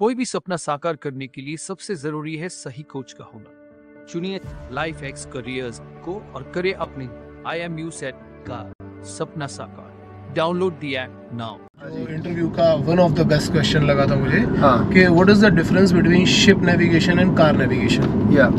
कोई भी सपना साकार करने के लिए सबसे जरूरी है सही कोच का होना। चुनिए लाइफएक्स करियर्स को और करें अपने IMUCET का सपना साकार। Download the app now. Interview का one of the best question लगा था मुझे कि what is the difference between ship navigation and car navigation. या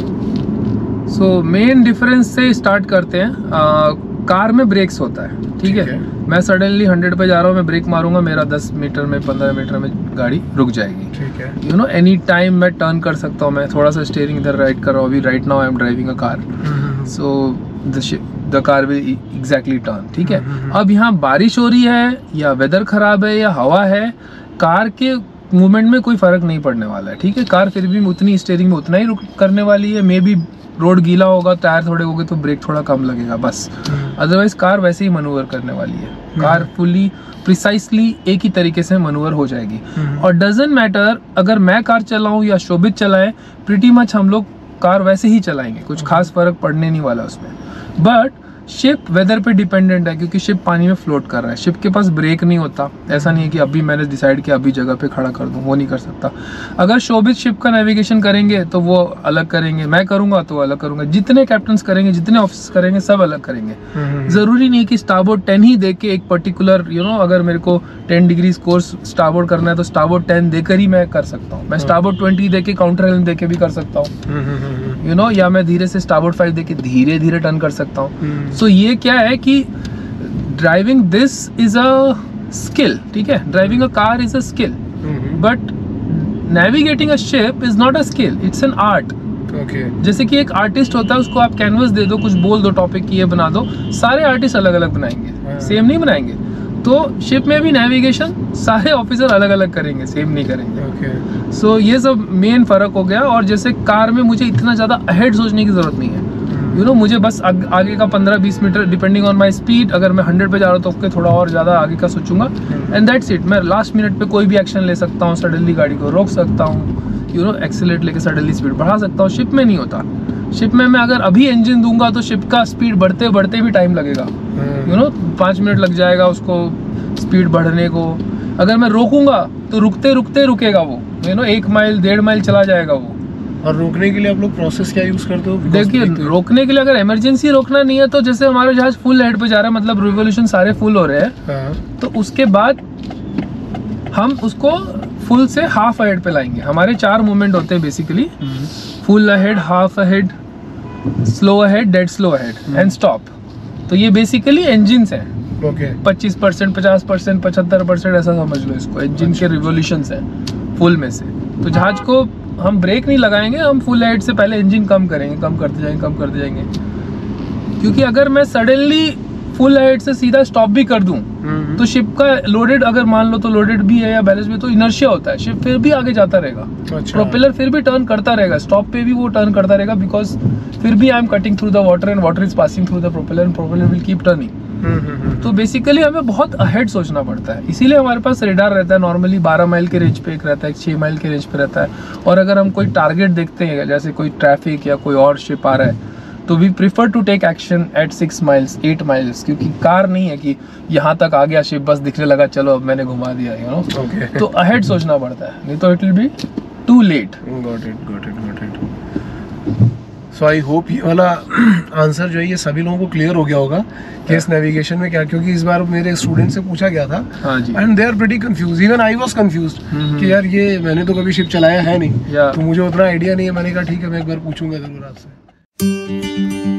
सो मेन डिफरेंस से स्टार्ट करते हैं। कार में ब्रेक्स होता है, ठीक है? मैं सडनली 100 पे जा रहा हूँ, मैं ब्रेक मारूंगा, मेरा 10 मीटर में 15 मीटर में गाड़ी रुक जाएगी, ठीक है? यू नो एनी टाइम मैं टर्न कर सकता हूँ। मैं थोड़ा सा स्टीयरिंग इधर राइट कर रहा हूँ, अभी right now I am driving a car, so the car will exactly turn, ठीक है? अब यहाँ बारिश हो रही है या वेदर ख़राब है या हवा है, कार के मूवमेंट में कोई फ़र्क नहीं पड़ने वाला है, ठीक है? कार फिर भी उतनी स्टीयरिंग में उतना ही रुक करने वाली है। मे बी रोड गीला होगा, टायर थोड़े हो गए तो ब्रेक थोड़ा कम लगेगा, बस। अदरवाइज कार वैसे ही मनूवर करने वाली है, कार फुली प्रिसाइसली एक ही तरीके से मनूवर हो जाएगी। और डजेंट मैटर अगर मैं कार चलाऊं या शोभित चलाएं, प्रिटी मच हम लोग कार वैसे ही चलाएंगे, कुछ खास फर्क पड़ने नहीं वाला उसमें। बट शिप वेदर पे डिपेंडेंट है, क्योंकि शिप पानी में फ्लोट कर रहा है, शिप के पास ब्रेक नहीं होता। ऐसा नहीं है कि अभी मैंने डिसाइड किया अभी जगह पे खड़ा कर दूं, वो नहीं कर सकता। अगर शोभित शिप का नेविगेशन करेंगे तो वो अलग करेंगे, मैं करूंगा तो अलग करूंगा, जितने कैप्टन्स करेंगे, जितने ऑफिसर्स करेंगे, सब अलग करेंगे। ज़रूरी नहीं कि स्टारबोर्ड 10 ही दे के एक पर्टिकुलर अगर मेरे को 10 डिग्री कोर्स स्टारबोर्ड करना है तो स्टारबोर्ड 10 देकर ही मैं कर सकता हूँ। मैं स्टारबोर्ड 20 दे के काउंटर हेल्म दे के भी कर सकता हूँ, या मैं धीरे से स्टारबोर्ड 5 दे के धीरे धीरे टर्न कर सकता हूँ। तो ये क्या है कि driving this is a skill, ठीक है? Driving a car is a skill, but navigating a ship is not a skill, it's an art. जैसे कि एक आर्टिस्ट होता है, उसको आप कैनवस दे दो, कुछ बोल दो टॉपिक की ये बना दो, सारे आर्टिस्ट अलग अलग बनाएंगे, सेम नहीं बनाएंगे। तो शिप में भी नेविगेशन सारे ऑफिसर अलग अलग करेंगे, सेम नहीं करेंगे। सो ये सब मेन फर्क हो गया। और जैसे कार में मुझे इतना ज़्यादा अहेड सोचने की जरूरत नहीं है, मुझे बस आगे का 15-20 meter depending on my speed, अगर मैं 100 पे जा रहा हूँ तो उसके थोड़ा और ज़्यादा आगे का सोचूंगा, एंड दैट्स इट। मैं लास्ट मिनट पे कोई भी एक्शन ले सकता हूँ, सडनली गाड़ी को रोक सकता हूँ, एक्सेलरेट लेके सडनली स्पीड बढ़ा सकता हूँ। शिप में नहीं होता, शिप में मैं अगर अभी इंजन दूंगा तो शिप का स्पीड बढ़ते बढ़ते भी टाइम लगेगा, 5 मिनट लग जाएगा उसको स्पीड बढ़ने को। अगर मैं रोकूंगा तो रुकते रुकते रुकेगा वो, 1 माइल 1.5 माइल चला जाएगा वो। और रोकने के लिए आप लोग प्रोसेस क्या यूज़ करते हो? देखिए, रोकने के लिए अगर इमरजेंसी रोकना नहीं है तो जैसे हमारा जहाज फुल हेड पे जा रहा है, मतलब रिवोल्यूशन सारे फुल हो रहे हैं, तो उसके बाद हम उसको फुल से हाफ हेड पे लाएंगे। हमारे 4 मूवमेंट होते हैं basically, full head, half head, slow head, dead slow head and stop. तो ये बेसिकली इंजिन है, 25%, 50%, 75%, ऐसा समझ लो इसको, इंजिन के रिवोल्यूशन है फुल में से। तो जहाज को हम ब्रेक नहीं लगाएंगे, हम फुल हेड से पहले इंजन कम करेंगे, कम करते जाएंगे, क्योंकि अगर मैं सडनली फुल हेड से सीधा स्टॉप भी कर दूं तो शिप का लोडेड, अगर मान लो तो लोडेड भी है या बैलेंस भी, तो इनर्शिया होता है, शिप फिर भी आगे जाता रहेगा। प्रोपेलर फिर भी टर्न करता रहेगा, स्टॉप पे भी वो टर्न करता रहेगा, बिकॉज फिर भी I am cutting through the water and water is passing through the propeller and propeller will keep turning. तो बेसिकली हमें बहुत अहेड सोचना पड़ता है, इसीलिए हमारे पास रेडार रहता है। नॉर्मली 12 माइल के रेंज पे एक रहता है, 6 माइल के रेंज पे रहता है। और अगर हम कोई टारगेट देखते हैं, जैसे कोई ट्रैफिक या कोई और शिप आ रहा है, तो we prefer to take action at 6 miles, 8 miles, क्योंकि कार नहीं है कि यहाँ तक आ गया शिप, बस दिखने लगा चलो अब मैंने घुमा दिया, तो अहेड सोचना पड़ता है, नहीं तो it will be too late. So I hope ये वाला आंसर जो है ये सभी लोगों को क्लियर हो गया होगा कि इस नेविगेशन में क्या, क्योंकि इस बार मेरे स्टूडेंट से पूछा गया था and they are pretty confuse, even I was confuse कि यार ये मैंने तो कभी शिप चलाया है नहीं, तो मुझे उतना आइडिया नहीं है। मैंने कहा ठीक है, मैं एक बार पूछूंगा जरूर आपसे।